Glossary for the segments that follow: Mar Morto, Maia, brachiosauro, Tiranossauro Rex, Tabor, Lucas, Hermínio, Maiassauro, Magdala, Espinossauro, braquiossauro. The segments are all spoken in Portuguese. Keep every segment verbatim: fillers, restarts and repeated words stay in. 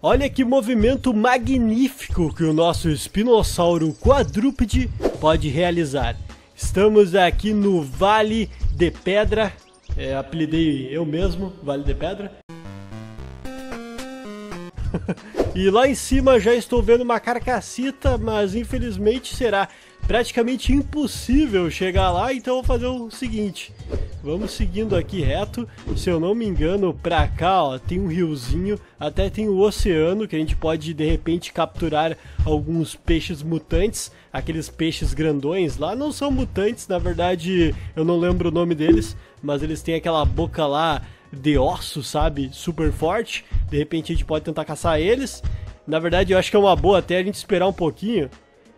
Olha que movimento magnífico que o nosso espinossauro quadrúpede pode realizar. Estamos aqui no Vale de Pedra, é, apelidei eu mesmo, Vale de Pedra. E lá em cima já estou vendo uma carcacita, mas infelizmente será praticamente impossível chegar lá, então vou fazer o seguinte. Vamos seguindo aqui reto, se eu não me engano, pra cá ó, tem um riozinho, até tem o oceano, que a gente pode de repente capturar alguns peixes mutantes, aqueles peixes grandões lá, não são mutantes, na verdade eu não lembro o nome deles, mas eles têm aquela boca lá de osso, sabe, super forte, de repente a gente pode tentar caçar eles, na verdade eu acho que é uma boa até a gente esperar um pouquinho.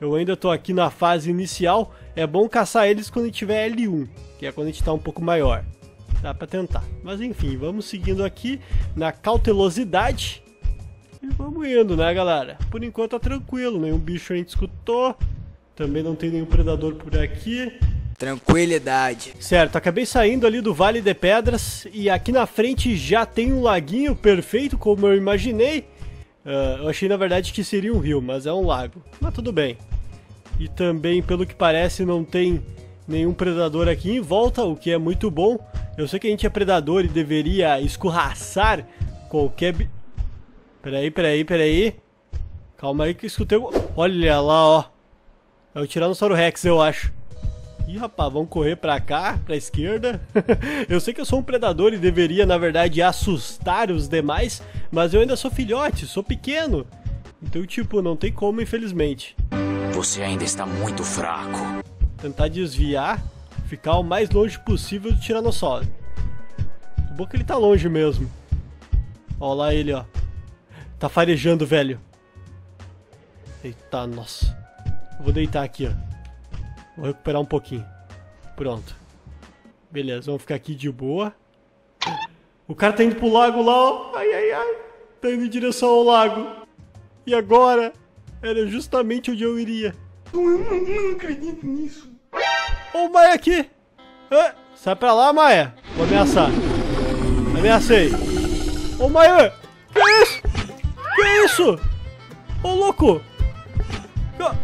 Eu ainda tô aqui na fase inicial, é bom caçar eles quando a gente tiver L um, que é quando a gente tá um pouco maior. Dá pra tentar. Mas enfim, vamos seguindo aqui na cautelosidade e vamos indo, né galera? Por enquanto tá tranquilo, nenhum bicho a gente escutou, também não tem nenhum predador por aqui. Tranquilidade. Certo, acabei saindo ali do Vale de Pedras e aqui na frente já tem um laguinho perfeito, como eu imaginei. Uh, eu achei na verdade que seria um rio, mas é um lago, mas tudo bem. E também, pelo que parece, não tem nenhum predador aqui em volta, o que é muito bom. Eu sei que a gente é predador e deveria escorraçar qualquer... Bi... Peraí, peraí, peraí. Calma aí que eu escutei... Olha lá, ó. É o Tiranossauro Rex, eu acho. Ih, rapaz, vamos correr pra cá, pra esquerda. Eu sei que eu sou um predador e deveria, na verdade, assustar os demais, mas eu ainda sou filhote, sou pequeno. Então, tipo, não tem como, infelizmente. Você ainda está muito fraco. Tentar desviar, ficar o mais longe possível do Tiranossauro. O bom que ele tá longe mesmo. Ó lá ele, ó. Tá farejando, velho. Eita, nossa. Vou deitar aqui, ó. Vou recuperar um pouquinho. Pronto. Beleza, vamos ficar aqui de boa. O cara tá indo pro lago lá, ó. Ai, ai, ai. Tá indo em direção ao lago. E agora? Era justamente onde eu iria. Eu não, não acredito nisso. Ó o Maia aqui. Ah, sai pra lá, Maia. Vou ameaçar. Ameacei. Ô, Maia. Que é isso? Que é isso? Ô, louco.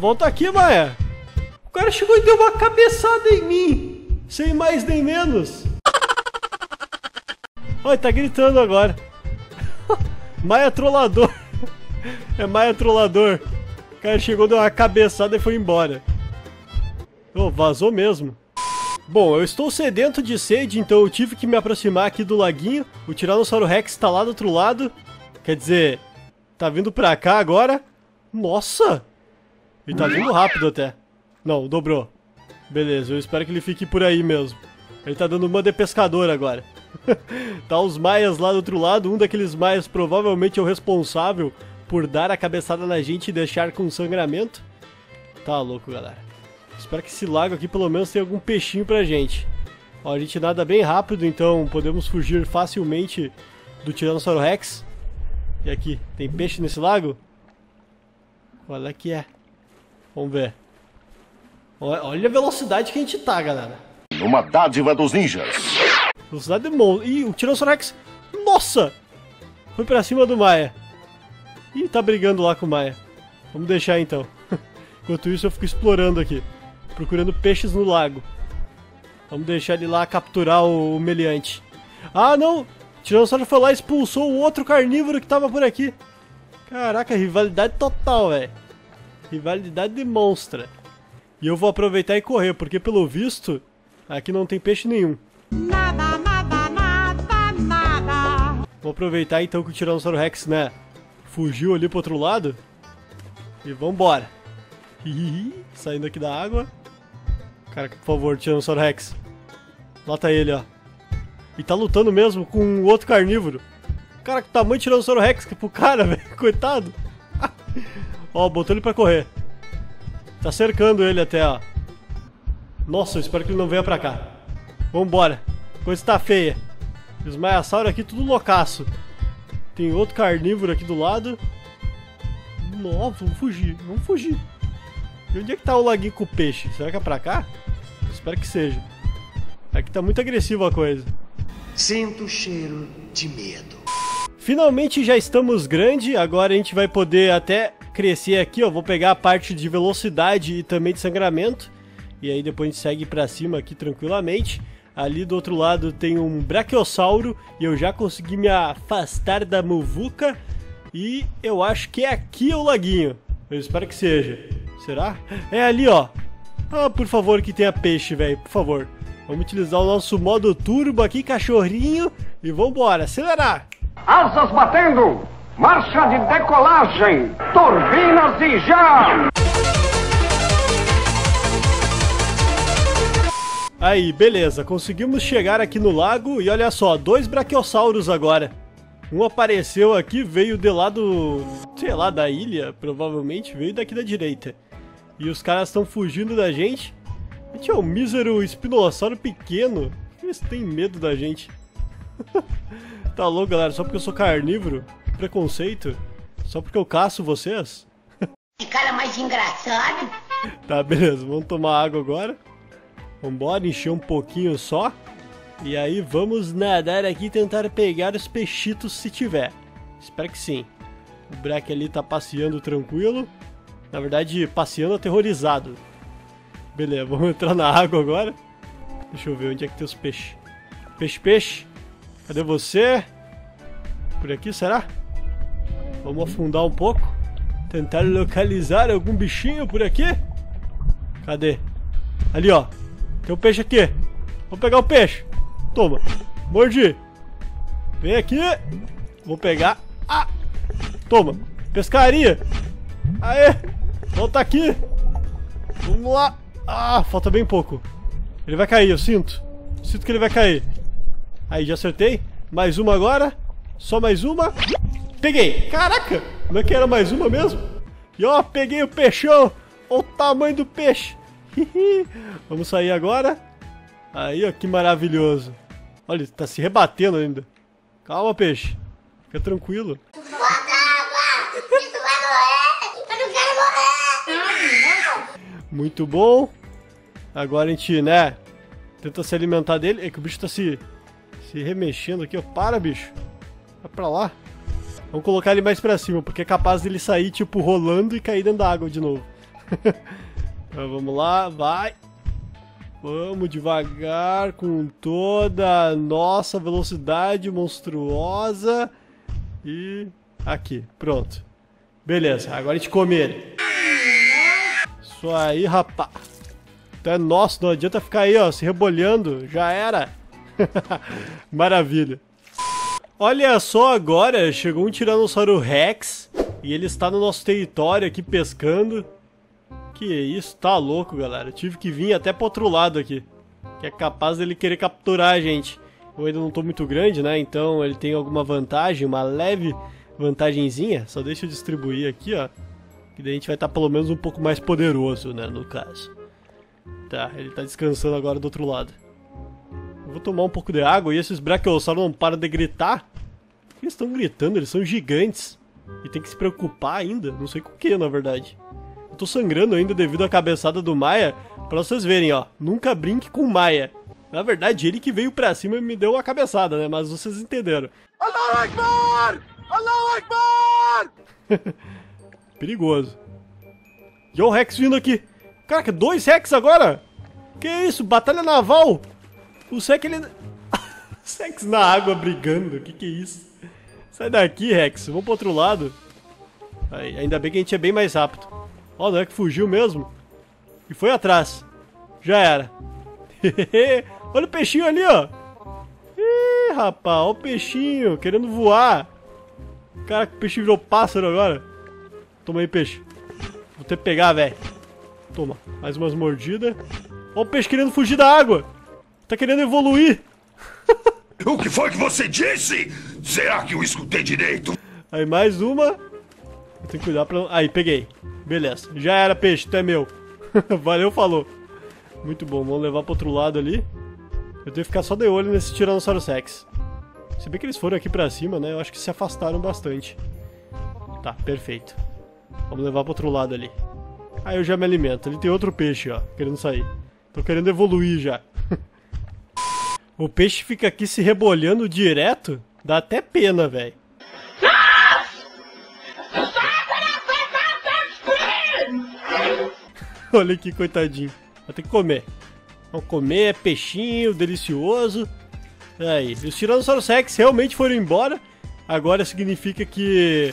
Volta aqui, Maia. O cara chegou e deu uma cabeçada em mim. Sem mais nem menos. Olha, tá gritando agora. Maia trollador. É Maia trollador. O cara chegou, deu uma cabeçada e foi embora. Oh, vazou mesmo. Bom, eu estou sedento de sede, então eu tive que me aproximar aqui do laguinho. O Tiranossauro Rex tá lá do outro lado. Quer dizer, tá vindo pra cá agora. Nossa! Ele tá vindo rápido até. Não, dobrou. Beleza, eu espero que ele fique por aí mesmo. Ele tá dando uma de pescador agora. Tá os maias lá do outro lado. Um daqueles maias provavelmente é o responsável por dar a cabeçada na gente e deixar com sangramento. Tá louco, galera. Espero que esse lago aqui pelo menos tenha algum peixinho pra gente. Ó, a gente nada bem rápido, então podemos fugir facilmente do Tiranossauro Rex. E aqui, tem peixe nesse lago? Olha que é. Vamos ver. Olha a velocidade que a gente tá, galera. Uma dádiva dos ninjas. Velocidade de mon... Ih, o Tiranossauro Rex... Nossa! Foi pra cima do Maia. Ih, tá brigando lá com o Maia. Vamos deixar então. Enquanto isso eu fico explorando aqui. Procurando peixes no lago. Vamos deixar ele lá capturar o meliante. Ah, não! O Tiranossauro foi lá e expulsou o outro carnívoro que tava por aqui. Caraca, rivalidade total, velho. Rivalidade de monstra. E eu vou aproveitar e correr, porque pelo visto, aqui não tem peixe nenhum. Nada, nada, nada, nada. Vou aproveitar então que o Tiranossauro Rex, né, fugiu ali pro outro lado. E vambora. Hihihi, saindo aqui da água. Cara, por favor, Tiranossauro Rex. Mata ele, ó. E tá lutando mesmo com o outro carnívoro. Cara, que tamanho Tiranossauro Rex que é pro cara, velho. Coitado. Ó, botou ele pra correr. Tá cercando ele até, ó. Nossa, eu espero que ele não venha pra cá. Vambora. Coisa tá feia. Os Maiassauro aqui tudo loucaço. Tem outro carnívoro aqui do lado. Nossa, vamos fugir. Vamos fugir. E onde é que tá o laguinho com o peixe? Será que é pra cá? Espero que seja. Aqui tá muito agressiva a coisa. Sinto o cheiro de medo. Finalmente já estamos grande, agora a gente vai poder até crescer aqui, ó. Vou pegar a parte de velocidade e também de sangramento. E aí depois a gente segue pra cima aqui tranquilamente. Ali do outro lado tem um brachiosauro e eu já consegui me afastar da muvuca. E eu acho que é aqui o laguinho. Eu espero que seja. Será? É ali, ó. Ah, por favor que tenha peixe, velho, por favor. Vamos utilizar o nosso modo turbo aqui, cachorrinho. E vambora, acelerar. Asas batendo, marcha de decolagem, turbinas e já! Aí, beleza, conseguimos chegar aqui no lago e olha só, dois braquiossauros agora. Um apareceu aqui, veio de lá do... sei lá, da ilha, provavelmente, veio daqui da direita. E os caras estão fugindo da gente. A gente é um mísero espinossauro pequeno. Eles têm medo da gente. Tá louco, galera? Só porque eu sou carnívoro? Preconceito? Só porque eu caço vocês? Que cara mais engraçado. Tá, beleza. Vamos tomar água agora. Vambora, encher um pouquinho só. E aí vamos nadar aqui e tentar pegar os peixitos se tiver. Espero que sim. O Braque ali tá passeando tranquilo. Na verdade, passeando aterrorizado. Beleza, vamos entrar na água agora. Deixa eu ver onde é que tem os peixes. Peixe, peixe. Cadê você? Por aqui, será? Vamos afundar um pouco. Tentar localizar algum bichinho por aqui. Cadê? Ali, ó. Tem um peixe aqui. Vou pegar o peixe. Toma. Mordi. Vem aqui. Vou pegar. Ah! Toma. Pescaria. Aê! Volta aqui! Vamos lá! Ah, falta bem pouco. Ele vai cair, eu sinto. Sinto que ele vai cair. Aí, já acertei. Mais uma agora. Só mais uma. Peguei! Caraca! Não é que era mais uma mesmo? E ó, peguei o peixão! Olha o tamanho do peixe! Vamos sair agora. Aí, ó, que maravilhoso. Olha, ele tá se rebatendo ainda. Calma, peixe. Fica tranquilo. Muito bom. Agora a gente, né, tenta se alimentar dele. É que o bicho tá se, se remexendo aqui, ó. Para, bicho. Vai pra lá. Vamos colocar ele mais pra cima, porque é capaz dele sair, tipo, rolando e cair dentro da água de novo. Então, vamos lá, vai. Vamos devagar, com toda a nossa velocidade monstruosa. E aqui, pronto. Beleza, agora a gente come ele. Isso aí, rapá. Então é nosso, não adianta ficar aí, ó, se rebolhando. Já era. Maravilha. Olha só agora, chegou um Tiranossauro Rex. E ele está no nosso território aqui pescando. Que isso, tá louco, galera. Eu tive que vir até pro outro lado aqui. Que é capaz dele querer capturar a gente. Eu ainda não tô muito grande, né? Então ele tem alguma vantagem, uma leve vantagenzinha. Só deixa eu distribuir aqui, ó. E daí a gente vai estar pelo menos um pouco mais poderoso, né, no caso. Tá, ele tá descansando agora do outro lado. Eu vou tomar um pouco de água e esses braquiossauros não param de gritar. Por que eles estão gritando? Eles são gigantes. E tem que se preocupar ainda, não sei com o que, na verdade. Eu tô sangrando ainda devido à cabeçada do Maia. Pra vocês verem, ó, nunca brinque com o Maia. Na verdade, ele que veio pra cima e me deu a cabeçada, né, mas vocês entenderam. Allahu Akbar! Allahu Akbar! Perigoso. E o Rex vindo aqui. Caraca, dois Rex agora? Que isso? Batalha naval? O Rex ele... Os Rex na água brigando. Que que é isso? Sai daqui, Rex. Vamos pro outro lado. Aí, ainda bem que a gente é bem mais rápido. Ó, não é que fugiu mesmo. E foi atrás. Já era. Olha o peixinho ali, ó. Ih, rapaz. Olha o peixinho querendo voar. Caraca, o peixe virou pássaro agora. Toma aí, peixe. Vou ter que pegar, velho. Toma. Mais umas mordidas. Ó o peixe querendo fugir da água. Tá querendo evoluir. O que foi que você disse? Será que eu escutei direito? Aí, mais uma. Eu tenho que cuidar pra... Aí, peguei. Beleza. Já era, peixe. Tu é meu. Valeu, falou. Muito bom. Vamos levar pro outro lado ali. Eu tenho que ficar só de olho nesse Tiranossauro Rex. Se bem que eles foram aqui pra cima, né? Eu acho que se afastaram bastante. Tá, perfeito. Vamos levar pro outro lado ali. Aí eu já me alimento. Ali tem outro peixe, ó, querendo sair. Tô querendo evoluir já. O peixe fica aqui se rebolhando direto. Dá até pena, velho. Olha aqui, coitadinho. Vai ter que comer. Vamos comer, é peixinho, delicioso. Aí, os Tiranossauro Rex realmente foram embora. Agora significa que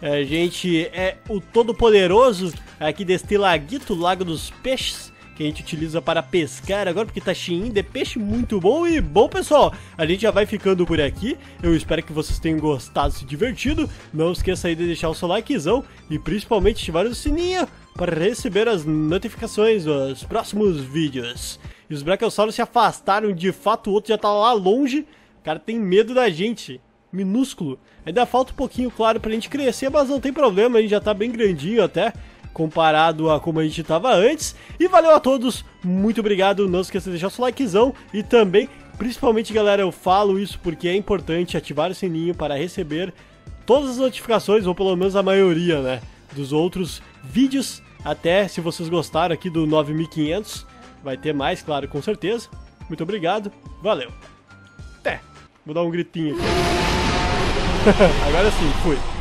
a gente é o todo-poderoso aqui deste laguito, lago dos peixes, que a gente utiliza para pescar agora, porque tá cheinho de peixe, muito bom. E bom, pessoal, a gente já vai ficando por aqui. Eu espero que vocês tenham gostado, se divertido. Não esqueça aí de deixar o seu likezão e principalmente ativar o sininho para receber as notificações dos próximos vídeos. E os brachiosauros se afastaram, de fato o outro já tá lá longe. O cara tem medo da gente, minúsculo. Ainda falta um pouquinho, claro, pra gente crescer, mas não tem problema, a gente já tá bem grandinho até, comparado a como a gente tava antes. E valeu a todos, muito obrigado, não esqueça de deixar o seu likezão e também, principalmente galera, eu falo isso porque é importante ativar o sininho para receber todas as notificações, ou pelo menos a maioria, né, dos outros vídeos. Até se vocês gostaram aqui do nove mil e quinhentos, vai ter mais, claro, com certeza. Muito obrigado, valeu. Até, vou dar um gritinho aqui. Agora sim, fui.